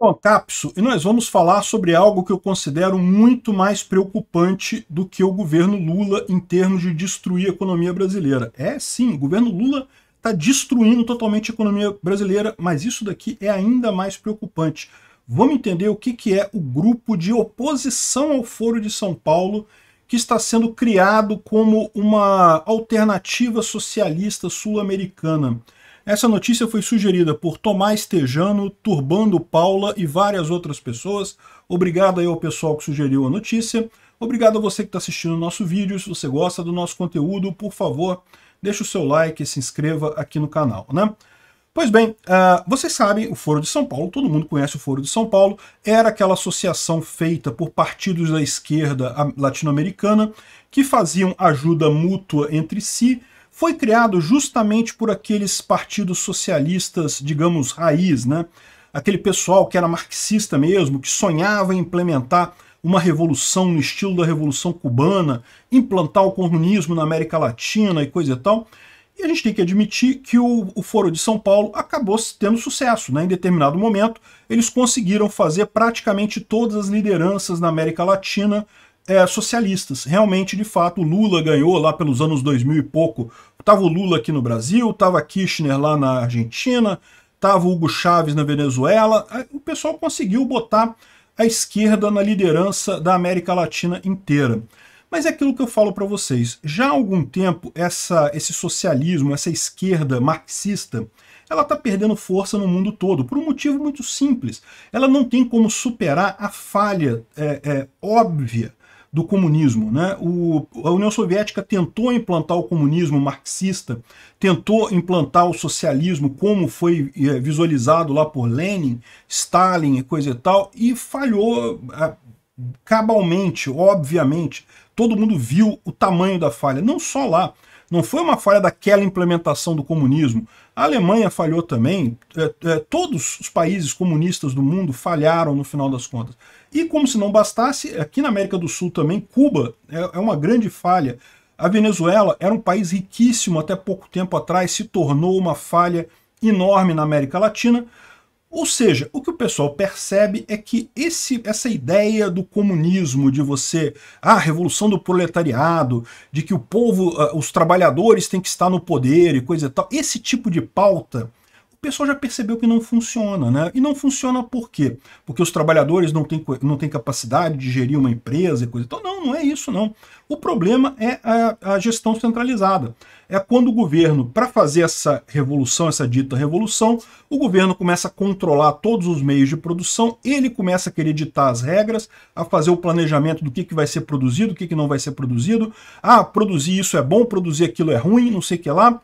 é o ANCAPSU e nós vamos falar sobre algo que eu considero muito mais preocupante do que o governo Lula em termos de destruir a economia brasileira. É sim, o governo Lula está destruindo totalmente a economia brasileira, mas isso daqui é ainda mais preocupante. Vamos entender o que é o grupo de oposição ao Foro de São Paulo que está sendo criado como uma alternativa socialista sul-americana. Essa notícia foi sugerida por Tomás Tejano, Turbando Paula e várias outras pessoas. Obrigado aí ao pessoal que sugeriu a notícia. Obrigado a você que está assistindo o nosso vídeo. Se você gosta do nosso conteúdo, por favor, deixa o seu like e se inscreva aqui no canal, né? Pois bem, vocês sabem, o Foro de São Paulo, todo mundo conhece o Foro de São Paulo, era aquela associação feita por partidos da esquerda latino-americana que faziam ajuda mútua entre si. Foi criado justamente por aqueles partidos socialistas, digamos, raiz, né? Aquele pessoal que era marxista mesmo, que sonhava em implementar uma revolução no estilo da Revolução Cubana, implantar o comunismo na América Latina e coisa e tal. E a gente tem que admitir que o Foro de São Paulo acabou tendo sucesso, né? Em determinado momento, eles conseguiram fazer praticamente todas as lideranças na América Latina socialistas. Realmente, de fato, o Lula ganhou lá pelos anos 2000 e pouco. Tava o Lula aqui no Brasil, tava Kirchner lá na Argentina, tava o Hugo Chávez na Venezuela. O pessoal conseguiu botar a esquerda na liderança da América Latina inteira. Mas é aquilo que eu falo para vocês, já há algum tempo esse socialismo, essa esquerda marxista, ela está perdendo força no mundo todo, por um motivo muito simples. Ela não tem como superar a falha óbvia do comunismo, né? A União Soviética tentou implantar o comunismo marxista, tentou implantar o socialismo como foi visualizado lá por Lênin, Stalin e coisa e tal, e falhou cabalmente, obviamente. Todo mundo viu o tamanho da falha, não só lá. Não foi uma falha daquela implementação do comunismo. A Alemanha falhou também, todos os países comunistas do mundo falharam no final das contas. E como se não bastasse, aqui na América do Sul também, Cuba é uma grande falha. A Venezuela era um país riquíssimo até pouco tempo atrás, se tornou uma falha enorme na América Latina. Ou seja, o que o pessoal percebe é que essa ideia do comunismo, de você, a revolução do proletariado, de que o povo, os trabalhadores têm que estar no poder e coisa e tal, esse tipo de pauta, o pessoal já percebeu que não funciona, né? E não funciona por quê? Porque os trabalhadores não têm capacidade de gerir uma empresa e coisa e tal. Não, não é isso, não. O problema é a gestão centralizada. É quando o governo, para fazer essa revolução, essa dita revolução, o governo começa a controlar todos os meios de produção, ele começa a querer ditar as regras, a fazer o planejamento do que vai ser produzido, o que não vai ser produzido. Ah, produzir isso é bom, produzir aquilo é ruim, não sei o que lá.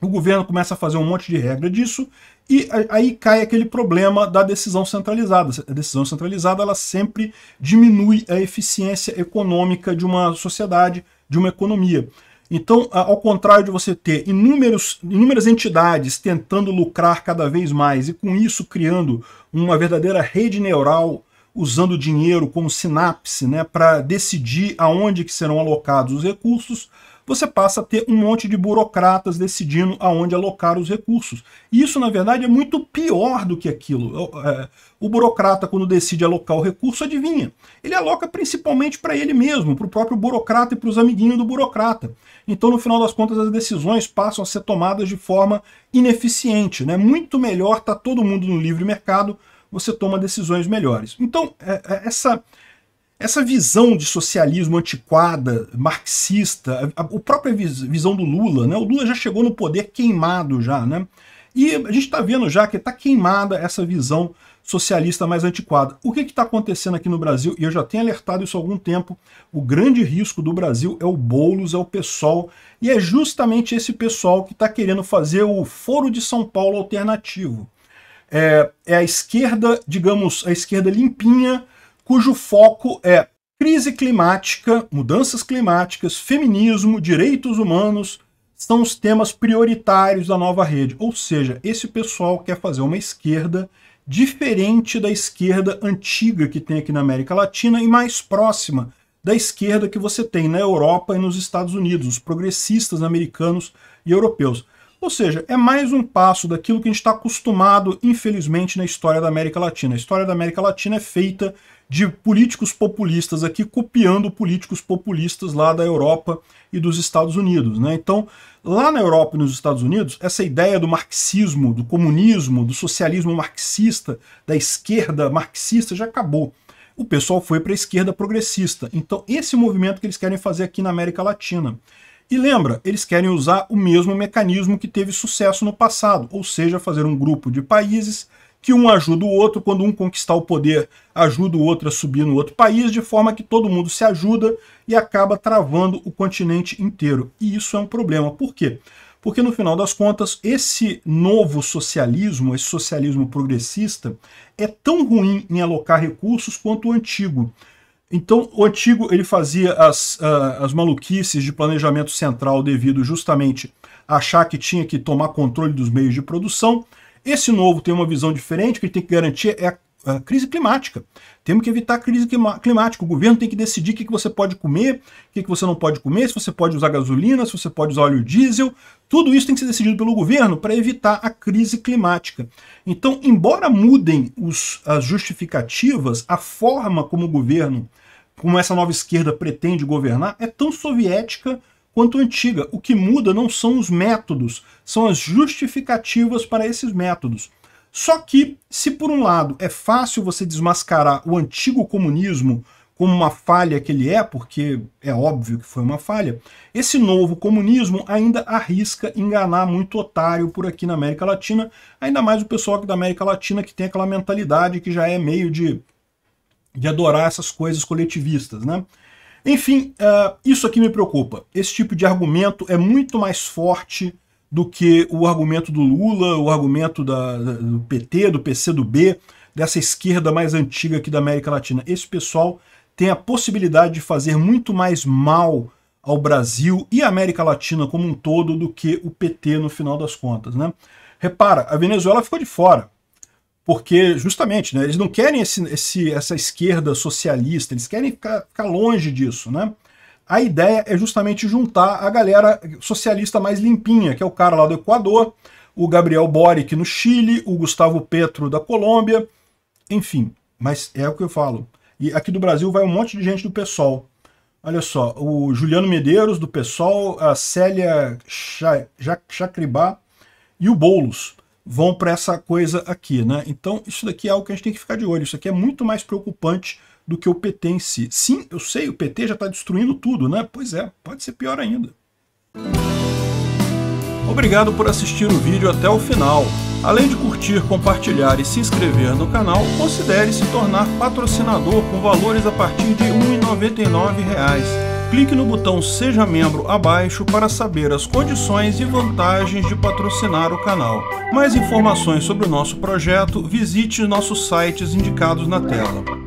O governo começa a fazer um monte de regra disso e aí cai aquele problema da decisão centralizada. A decisão centralizada ela sempre diminui a eficiência econômica de uma sociedade, de uma economia. Então, ao contrário de você ter inúmeras entidades tentando lucrar cada vez mais e com isso criando uma verdadeira rede neural, usando dinheiro como sinapse, né, para decidir aonde que serão alocados os recursos, você passa a ter um monte de burocratas decidindo aonde alocar os recursos. E isso, na verdade, é muito pior do que aquilo. O burocrata, quando decide alocar o recurso, adivinha? Ele aloca principalmente para ele mesmo, para o próprio burocrata e para os amiguinhos do burocrata. Então, no final das contas, as decisões passam a ser tomadas de forma ineficiente, né? Muito melhor tá todo mundo no livre mercado, você toma decisões melhores. Então, essa visão de socialismo antiquada, marxista, a própria visão do Lula, né? O Lula já chegou no poder queimado já, né? E a gente está vendo já que está queimada essa visão socialista mais antiquada. O que está acontecendo aqui no Brasil, e eu já tenho alertado isso há algum tempo, o grande risco do Brasil é o Boulos, é o PSOL, e é justamente esse pessoal que está querendo fazer o Foro de São Paulo alternativo. É a esquerda, digamos, a esquerda limpinha, cujo foco é crise climática, mudanças climáticas, feminismo, direitos humanos, são os temas prioritários da nova rede. Ou seja, esse pessoal quer fazer uma esquerda diferente da esquerda antiga que tem aqui na América Latina e mais próxima da esquerda que você tem na Europa e nos Estados Unidos, os progressistas americanos e europeus. Ou seja, é mais um passo daquilo que a gente está acostumado, infelizmente, na história da América Latina. A história da América Latina é feita de políticos populistas aqui copiando políticos populistas lá da Europa e dos Estados Unidos, né? Então, lá na Europa e nos Estados Unidos, essa ideia do marxismo, do comunismo, do socialismo marxista, da esquerda marxista já acabou. O pessoal foi para a esquerda progressista. Então, esse movimento que eles querem fazer aqui na América Latina. E lembra, eles querem usar o mesmo mecanismo que teve sucesso no passado, ou seja, fazer um grupo de países que um ajuda o outro, quando um conquistar o poder, ajuda o outro a subir no outro país, de forma que todo mundo se ajuda e acaba travando o continente inteiro. E isso é um problema. Por quê? Porque no final das contas, esse novo socialismo, esse socialismo progressista, é tão ruim em alocar recursos quanto o antigo. Então, o antigo ele fazia as maluquices de planejamento central devido justamente a achar que tinha que tomar controle dos meios de produção. Esse novo tem uma visão diferente, que ele tem que garantir é a crise climática. Temos que evitar a crise climática. O governo tem que decidir o que você pode comer, o que você não pode comer, se você pode usar gasolina, se você pode usar óleo diesel. Tudo isso tem que ser decidido pelo governo para evitar a crise climática. Então, embora mudem as justificativas, a forma como o governo, como essa nova esquerda pretende governar, é tão soviética quanto antiga. O que muda não são os métodos, são as justificativas para esses métodos. Só que, se por um lado é fácil você desmascarar o antigo comunismo como uma falha que ele é, porque é óbvio que foi uma falha, esse novo comunismo ainda arrisca enganar muito otário por aqui na América Latina, ainda mais o pessoal aqui da América Latina que tem aquela mentalidade que já é meio de adorar essas coisas coletivistas, né? Enfim, isso aqui me preocupa. Esse tipo de argumento é muito mais forte do que o argumento do Lula, o argumento do PT, do PCdoB, dessa esquerda mais antiga aqui da América Latina. Esse pessoal tem a possibilidade de fazer muito mais mal ao Brasil e à América Latina como um todo do que o PT no final das contas, né? Repara, a Venezuela ficou de fora. Porque, justamente, né, eles não querem essa esquerda socialista, eles querem ficar longe disso, né? A ideia é justamente juntar a galera socialista mais limpinha, que é o cara lá do Equador, o Gabriel Boric no Chile, o Gustavo Petro da Colômbia, enfim. Mas é o que eu falo. E aqui do Brasil vai um monte de gente do PSOL. Olha só, o Juliano Medeiros do PSOL, a Célia Chacribá e o Boulos vão para essa coisa aqui, né? Então, isso daqui é algo que a gente tem que ficar de olho. Isso aqui é muito mais preocupante do que o PT em si. Sim, eu sei, o PT já está destruindo tudo, né? Pois é, pode ser pior ainda. Obrigado por assistir o vídeo até o final. Além de curtir, compartilhar e se inscrever no canal, considere se tornar patrocinador com valores a partir de R$ 1,99. Clique no botão Seja Membro abaixo para saber as condições e vantagens de patrocinar o canal. Mais informações sobre o nosso projeto, visite nossos sites indicados na tela.